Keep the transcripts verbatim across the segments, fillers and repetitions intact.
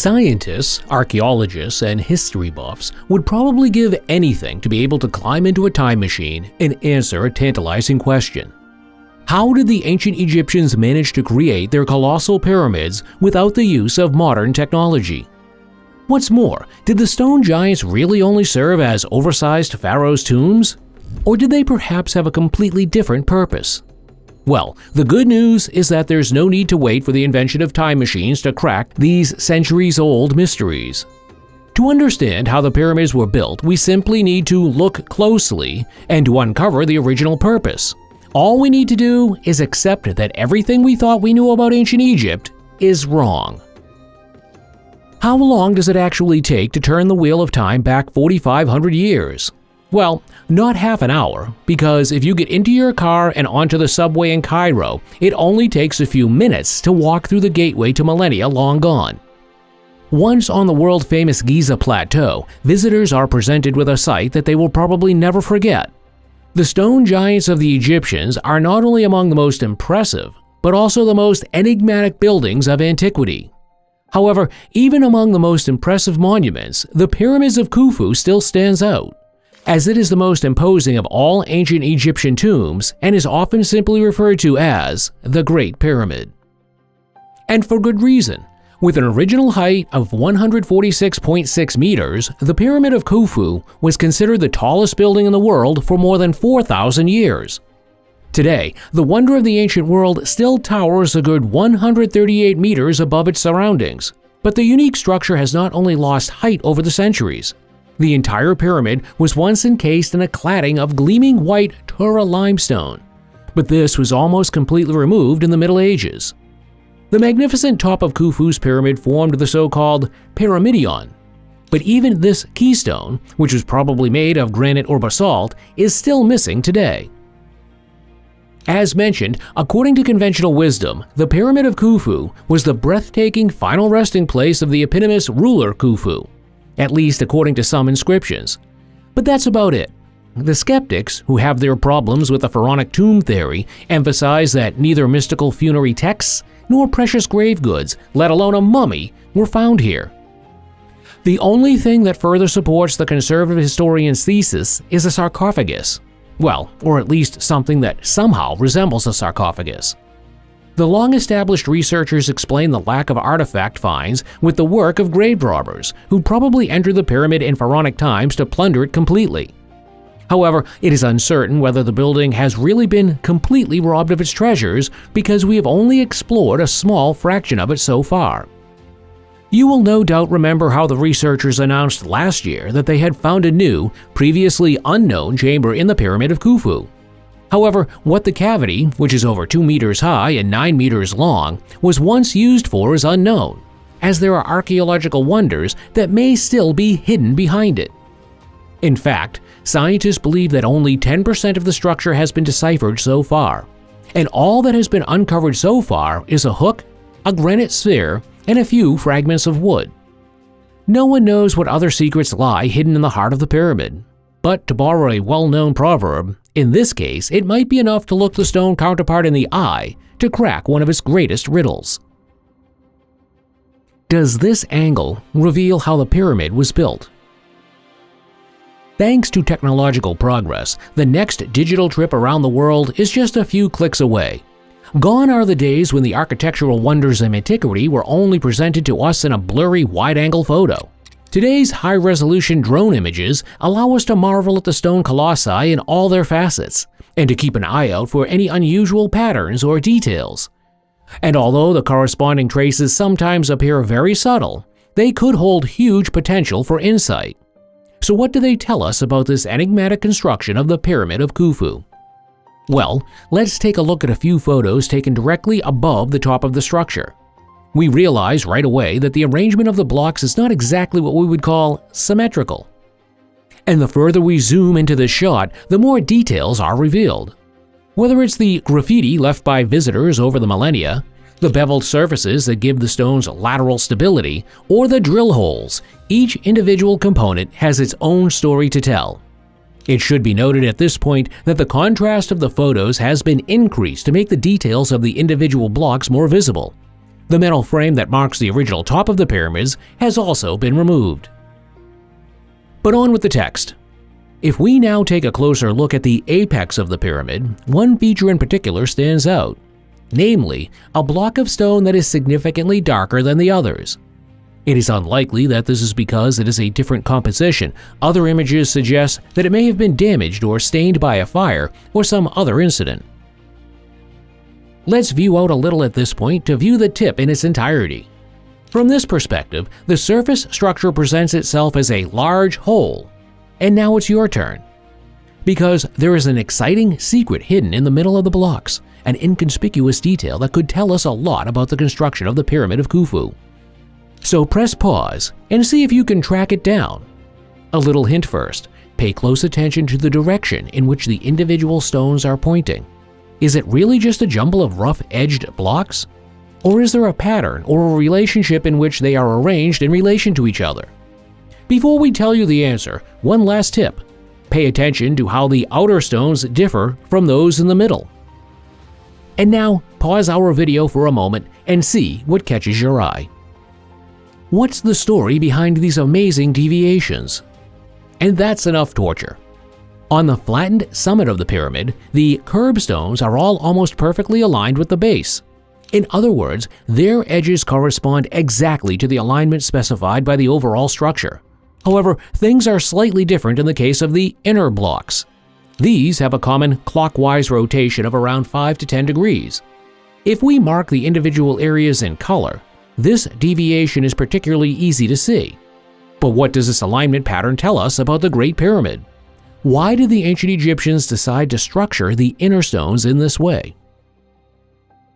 Scientists, archaeologists, and history buffs would probably give anything to be able to climb into a time machine and answer a tantalizing question. How did the ancient Egyptians manage to create their colossal pyramids without the use of modern technology? What's more, did the stone giants really only serve as oversized pharaoh's tombs? Or did they perhaps have a completely different purpose? Well, the good news is that there's no need to wait for the invention of time machines to crack these centuries-old mysteries. To understand how the pyramids were built, we simply need to look closely and to uncover the original purpose. All we need to do is accept that everything we thought we knew about ancient Egypt is wrong. How long does it actually take to turn the wheel of time back forty-five hundred years? Well, not half an hour, because if you get into your car and onto the subway in Cairo, it only takes a few minutes to walk through the gateway to millennia long gone. Once on the world-famous Giza Plateau, visitors are presented with a sight that they will probably never forget. The stone giants of the Egyptians are not only among the most impressive, but also the most enigmatic buildings of antiquity. However, even among the most impressive monuments, the Pyramids of Khufu still stands out, as it is the most imposing of all ancient Egyptian tombs and is often simply referred to as the Great Pyramid. And for good reason. With an original height of one hundred forty-six point six meters, the Pyramid of Khufu was considered the tallest building in the world for more than four thousand years. Today, the wonder of the ancient world still towers a good one hundred thirty-eight meters above its surroundings, but the unique structure has not only lost height over the centuries. The entire pyramid was once encased in a cladding of gleaming white Tura limestone, but this was almost completely removed in the Middle Ages. The magnificent top of Khufu's pyramid formed the so-called Pyramidion, but even this keystone, which was probably made of granite or basalt, is still missing today. As mentioned, according to conventional wisdom, the Pyramid of Khufu was the breathtaking final resting place of the eponymous ruler Khufu, at least according to some inscriptions. But that's about it. The skeptics, who have their problems with the pharaonic tomb theory, emphasize that neither mystical funerary texts nor precious grave goods, let alone a mummy, were found here. The only thing that further supports the conservative historian's thesis is a sarcophagus. Well, or at least something that somehow resembles a sarcophagus. The long-established researchers explain the lack of artifact finds with the work of grave robbers, who probably entered the pyramid in pharaonic times to plunder it completely. However, it is uncertain whether the building has really been completely robbed of its treasures, because we have only explored a small fraction of it so far. You will no doubt remember how the researchers announced last year that they had found a new, previously unknown chamber in the Pyramid of Khufu. However, what the cavity, which is over two meters high and nine meters long, was once used for is unknown, as there are archaeological wonders that may still be hidden behind it. In fact, scientists believe that only ten percent of the structure has been deciphered so far, and all that has been uncovered so far is a hook, a granite sphere, and a few fragments of wood. No one knows what other secrets lie hidden in the heart of the pyramid, but to borrow a well-known proverb, in this case it might be enough to look the stone counterpart in the eye to crack one of its greatest riddles. Does this angle reveal how the pyramid was built? Thanks to technological progress, the next digital trip around the world is just a few clicks away. Gone are the days when the architectural wonders of antiquity were only presented to us in a blurry wide-angle photo. Today's high-resolution drone images allow us to marvel at the stone colossi in all their facets, and to keep an eye out for any unusual patterns or details. And although the corresponding traces sometimes appear very subtle, they could hold huge potential for insight. So what do they tell us about this enigmatic construction of the Pyramid of Khufu? Well, let's take a look at a few photos taken directly above the top of the structure. We realize right away that the arrangement of the blocks is not exactly what we would call symmetrical. And the further we zoom into this shot, the more details are revealed. Whether it's the graffiti left by visitors over the millennia, the beveled surfaces that give the stones lateral stability, or the drill holes, each individual component has its own story to tell. It should be noted at this point that the contrast of the photos has been increased to make the details of the individual blocks more visible. The metal frame that marks the original top of the pyramids has also been removed. But on with the text. If we now take a closer look at the apex of the pyramid, one feature in particular stands out, namely a block of stone that is significantly darker than the others. It is unlikely that this is because it is a different composition. Other images suggest that it may have been damaged or stained by a fire or some other incident. Let's view out a little at this point to view the tip in its entirety. From this perspective, the surface structure presents itself as a large hole. And now it's your turn. Because there is an exciting secret hidden in the middle of the blocks, an inconspicuous detail that could tell us a lot about the construction of the Pyramid of Khufu. So press pause and see if you can track it down. A little hint first, pay close attention to the direction in which the individual stones are pointing. Is it really just a jumble of rough-edged blocks? Or is there a pattern or a relationship in which they are arranged in relation to each other? Before we tell you the answer, one last tip. Pay attention to how the outer stones differ from those in the middle. And now, pause our video for a moment and see what catches your eye. What's the story behind these amazing deviations? And that's enough torture. On the flattened summit of the pyramid, the curb stones are all almost perfectly aligned with the base. In other words, their edges correspond exactly to the alignment specified by the overall structure. However, things are slightly different in the case of the inner blocks. These have a common clockwise rotation of around five to ten degrees. If we mark the individual areas in color, this deviation is particularly easy to see. But what does this alignment pattern tell us about the Great Pyramid? Why did the ancient Egyptians decide to structure the inner stones in this way?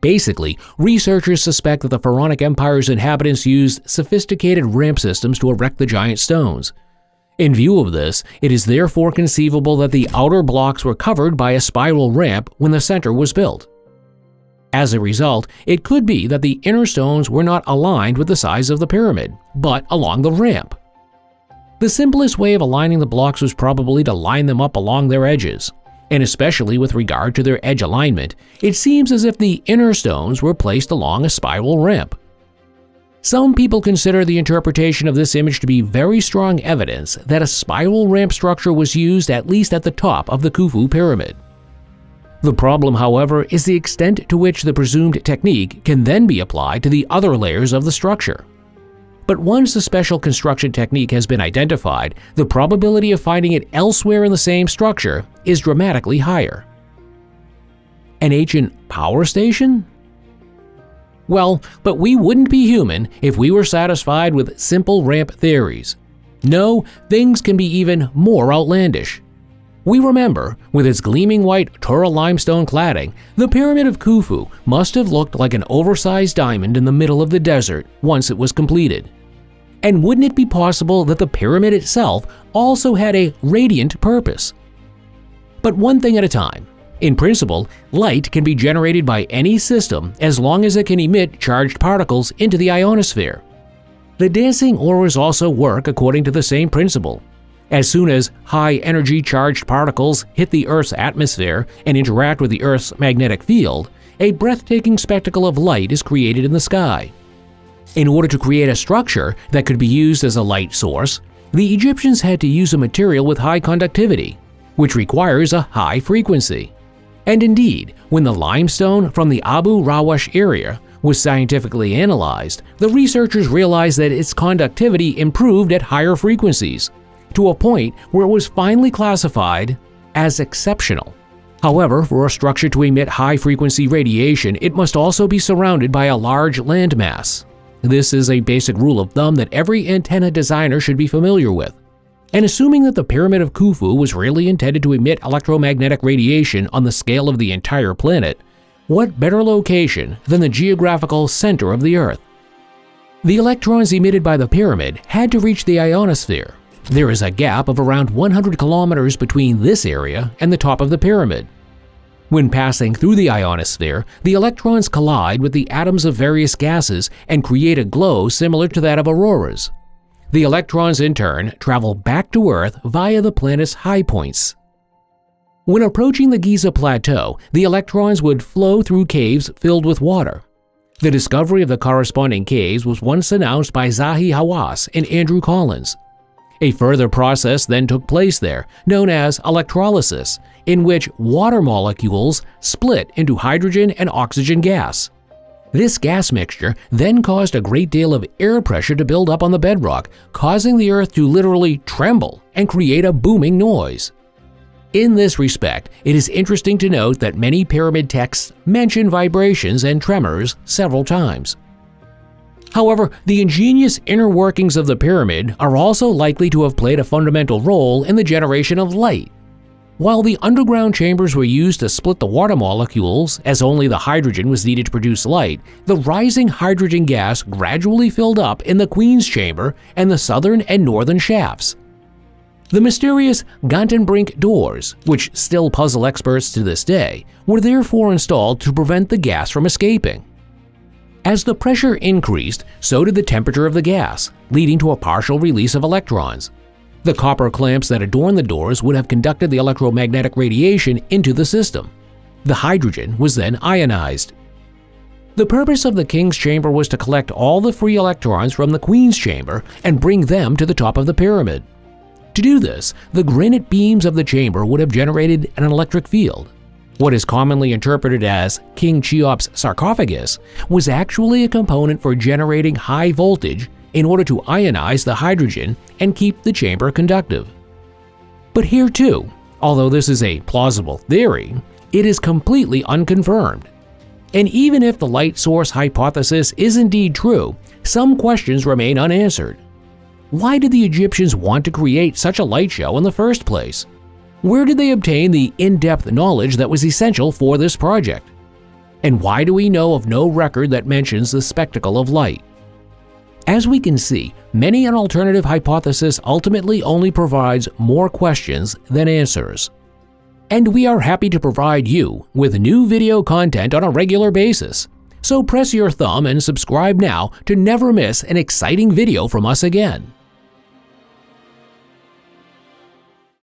Basically, researchers suspect that the Pharaonic Empire's inhabitants used sophisticated ramp systems to erect the giant stones. In view of this, it is therefore conceivable that the outer blocks were covered by a spiral ramp when the center was built. As a result, it could be that the inner stones were not aligned with the size of the pyramid, but along the ramp. The simplest way of aligning the blocks was probably to line them up along their edges, and especially with regard to their edge alignment, it seems as if the inner stones were placed along a spiral ramp. Some people consider the interpretation of this image to be very strong evidence that a spiral ramp structure was used at least at the top of the Khufu pyramid. The problem, however, is the extent to which the presumed technique can then be applied to the other layers of the structure. But once the special construction technique has been identified, the probability of finding it elsewhere in the same structure is dramatically higher. An ancient power station? Well, but we wouldn't be human if we were satisfied with simple ramp theories. No, things can be even more outlandish. We remember, with its gleaming white Tura limestone cladding, the Pyramid of Khufu must have looked like an oversized diamond in the middle of the desert once it was completed. And wouldn't it be possible that the pyramid itself also had a radiant purpose? But one thing at a time. In principle, light can be generated by any system as long as it can emit charged particles into the ionosphere. The dancing auras also work according to the same principle. As soon as high-energy charged particles hit the Earth's atmosphere and interact with the Earth's magnetic field, a breathtaking spectacle of light is created in the sky. In order to create a structure that could be used as a light source, the Egyptians had to use a material with high conductivity, which requires a high frequency. And indeed, when the limestone from the Abu Rawash area was scientifically analyzed, the researchers realized that its conductivity improved at higher frequencies, to a point where it was finally classified as exceptional. However, for a structure to emit high-frequency radiation, it must also be surrounded by a large landmass. This is a basic rule of thumb that every antenna designer should be familiar with. And assuming that the Pyramid of Khufu was really intended to emit electromagnetic radiation on the scale of the entire planet, what better location than the geographical center of the Earth? The electrons emitted by the pyramid had to reach the ionosphere. There is a gap of around one hundred kilometers between this area and the top of the pyramid. When passing through the ionosphere, the electrons collide with the atoms of various gases and create a glow similar to that of auroras. The electrons, in turn, travel back to Earth via the planet's high points. When approaching the Giza Plateau, the electrons would flow through caves filled with water. The discovery of the corresponding caves was once announced by Zahi Hawass and Andrew Collins. A further process then took place there, known as electrolysis, in which water molecules split into hydrogen and oxygen gas. This gas mixture then caused a great deal of air pressure to build up on the bedrock, causing the Earth to literally tremble and create a booming noise. In this respect, it is interesting to note that many pyramid texts mention vibrations and tremors several times. However, the ingenious inner workings of the pyramid are also likely to have played a fundamental role in the generation of light. While the underground chambers were used to split the water molecules, as only the hydrogen was needed to produce light, the rising hydrogen gas gradually filled up in the Queen's Chamber and the southern and northern shafts. The mysterious Gantenbrink doors, which still puzzle experts to this day, were therefore installed to prevent the gas from escaping. As the pressure increased, so did the temperature of the gas, leading to a partial release of electrons. The copper clamps that adorned the doors would have conducted the electromagnetic radiation into the system. The hydrogen was then ionized. The purpose of the King's Chamber was to collect all the free electrons from the Queen's Chamber and bring them to the top of the pyramid. To do this, the granite beams of the chamber would have generated an electric field. What is commonly interpreted as King Cheops' sarcophagus was actually a component for generating high voltage in order to ionize the hydrogen and keep the chamber conductive. But here too, although this is a plausible theory, it is completely unconfirmed. And even if the light source hypothesis is indeed true, some questions remain unanswered. Why did the Egyptians want to create such a light show in the first place? Where did they obtain the in-depth knowledge that was essential for this project? And why do we know of no record that mentions the spectacle of light? As we can see, many an alternative hypothesis ultimately only provides more questions than answers. And we are happy to provide you with new video content on a regular basis. So press your thumb and subscribe now to never miss an exciting video from us again.